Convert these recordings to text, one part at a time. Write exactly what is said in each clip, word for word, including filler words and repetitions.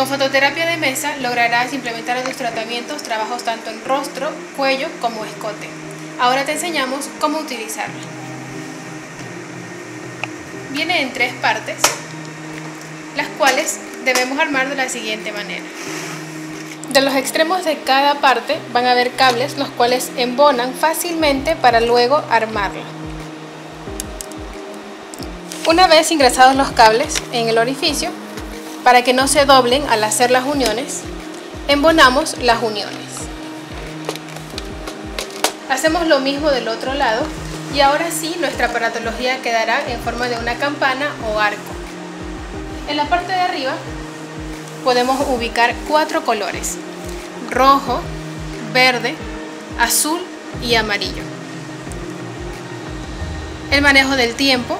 Con fototerapia de mesa lograrás implementar tus tratamientos, trabajos tanto en rostro, cuello como escote. Ahora te enseñamos cómo utilizarla. Viene en tres partes, las cuales debemos armar de la siguiente manera. De los extremos de cada parte van a haber cables, los cuales embonan fácilmente para luego armarla. Una vez ingresados los cables en el orificio, para que no se doblen al hacer las uniones, embonamos las uniones. Hacemos lo mismo del otro lado y ahora sí nuestra aparatología quedará en forma de una campana o arco. En la parte de arriba podemos ubicar cuatro colores: rojo, verde, azul y amarillo. El manejo del tiempo,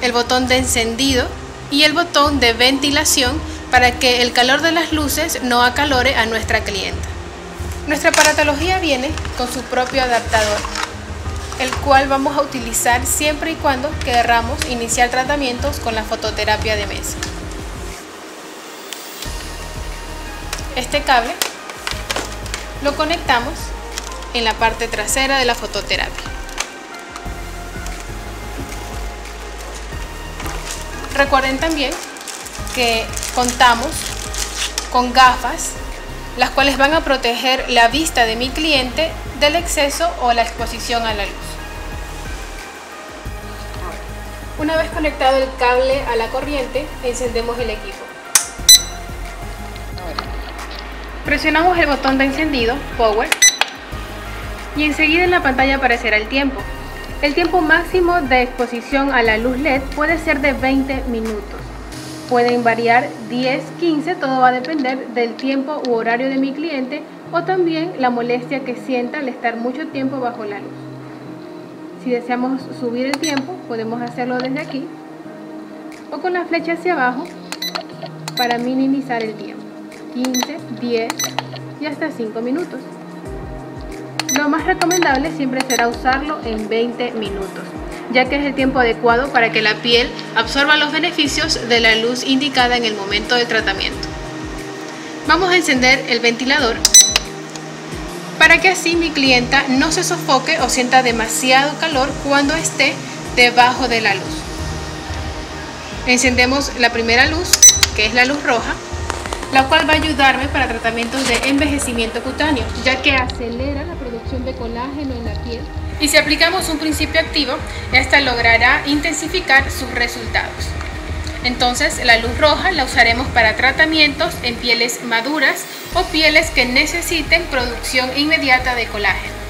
el botón de encendido y el botón de ventilación para que el calor de las luces no acalore a nuestra clienta. Nuestra aparatología viene con su propio adaptador, el cual vamos a utilizar siempre y cuando querramos iniciar tratamientos con la fototerapia de mesa. Este cable lo conectamos en la parte trasera de la fototerapia. Recuerden también que contamos con gafas, las cuales van a proteger la vista de mi cliente del exceso o la exposición a la luz. Una vez conectado el cable a la corriente, encendemos el equipo. Presionamos el botón de encendido, Power, y enseguida en la pantalla aparecerá el tiempo. El tiempo máximo de exposición a la luz L E D puede ser de veinte minutos. Pueden variar diez, quince, todo va a depender del tiempo u horario de mi cliente o también la molestia que sienta al estar mucho tiempo bajo la luz. Si deseamos subir el tiempo, podemos hacerlo desde aquí o con la flecha hacia abajo para minimizar el tiempo. quince, diez y hasta cinco minutos. Lo más recomendable siempre será usarlo en veinte minutos, ya que es el tiempo adecuado para que la piel absorba los beneficios de la luz indicada en el momento del tratamiento. Vamos a encender el ventilador para que así mi clienta no se sofoque o sienta demasiado calor cuando esté debajo de la luz. Encendemos la primera luz, que es la luz roja, la cual va a ayudarme para tratamientos de envejecimiento cutáneo, ya que acelera la producción de colágeno en la piel y si aplicamos un principio activo, esta logrará intensificar sus resultados. Entonces la luz roja la usaremos para tratamientos en pieles maduras o pieles que necesiten producción inmediata de colágeno.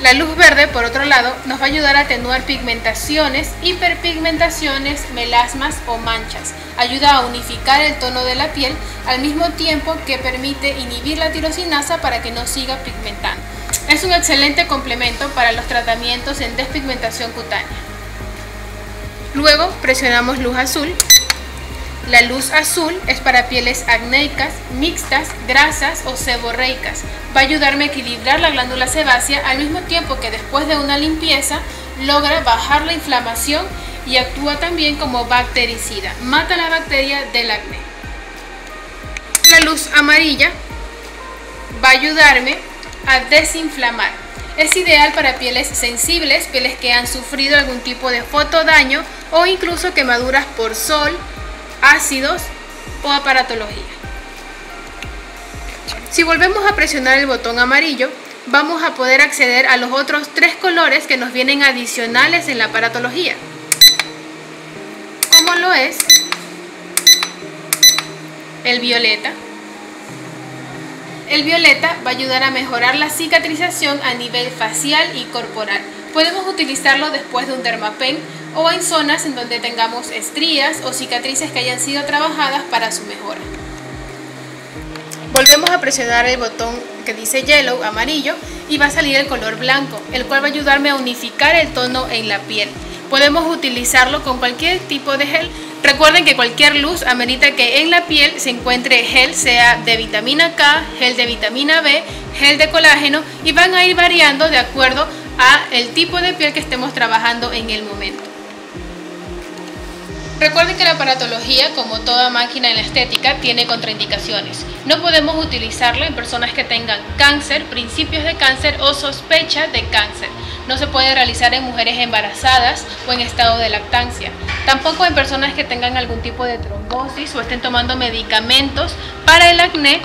La luz verde, por otro lado, nos va a ayudar a atenuar pigmentaciones, hiperpigmentaciones, melasmas o manchas. Ayuda a unificar el tono de la piel al mismo tiempo que permite inhibir la tirosinasa para que no siga pigmentando. Es un excelente complemento para los tratamientos en despigmentación cutánea. Luego presionamos luz azul. La luz azul es para pieles acnéicas, mixtas, grasas o seborreicas. Va a ayudarme a equilibrar la glándula sebácea al mismo tiempo que después de una limpieza logra bajar la inflamación y actúa también como bactericida. Mata la bacteria del acné. La luz amarilla va a ayudarme a desinflamar. Es ideal para pieles sensibles, pieles que han sufrido algún tipo de fotodaño o incluso quemaduras por sol, ácidos o aparatología. Si volvemos a presionar el botón amarillo, vamos a poder acceder a los otros tres colores que nos vienen adicionales en la aparatología, como lo es el violeta. El violeta va a ayudar a mejorar la cicatrización a nivel facial y corporal. Podemos utilizarlo después de un dermapen o en zonas en donde tengamos estrías o cicatrices que hayan sido trabajadas para su mejora. Volvemos a presionar el botón que dice yellow, amarillo, y va a salir el color blanco, el cual va a ayudarme a unificar el tono en la piel. Podemos utilizarlo con cualquier tipo de gel. Recuerden que cualquier luz amerita que en la piel se encuentre gel, sea de vitamina K, gel de vitamina B, gel de colágeno, y van a ir variando de acuerdo a el tipo de piel que estemos trabajando en el momento. Recuerden que la aparatología, como toda máquina en la estética, tiene contraindicaciones. No podemos utilizarla en personas que tengan cáncer, principios de cáncer o sospecha de cáncer. No se puede realizar en mujeres embarazadas o en estado de lactancia. Tampoco en personas que tengan algún tipo de trombosis o estén tomando medicamentos para el acné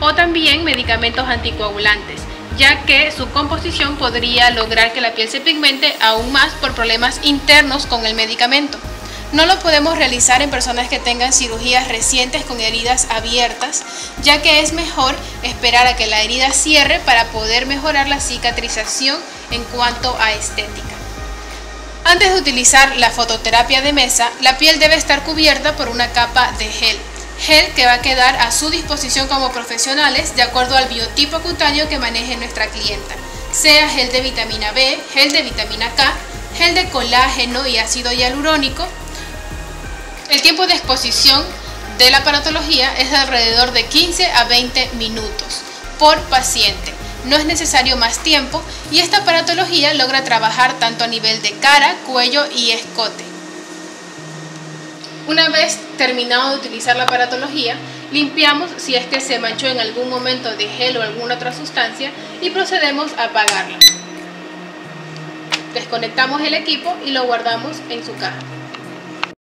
o también medicamentos anticoagulantes, ya que su composición podría lograr que la piel se pigmente aún más por problemas internos con el medicamento. No lo podemos realizar en personas que tengan cirugías recientes con heridas abiertas, ya que es mejor esperar a que la herida cierre para poder mejorar la cicatrización en cuanto a estética. Antes de utilizar la fototerapia de mesa, la piel debe estar cubierta por una capa de gel. Gel que va a quedar a su disposición como profesionales de acuerdo al biotipo cutáneo que maneje nuestra clienta, sea gel de vitamina B, gel de vitamina K, gel de colágeno y ácido hialurónico. El tiempo de exposición de la aparatología es de alrededor de quince a veinte minutos por paciente. No es necesario más tiempo y esta aparatología logra trabajar tanto a nivel de cara, cuello y escote. Una vez terminado de utilizar la aparatología, limpiamos si es que se manchó en algún momento de gel o alguna otra sustancia y procedemos a apagarla. Desconectamos el equipo y lo guardamos en su caja.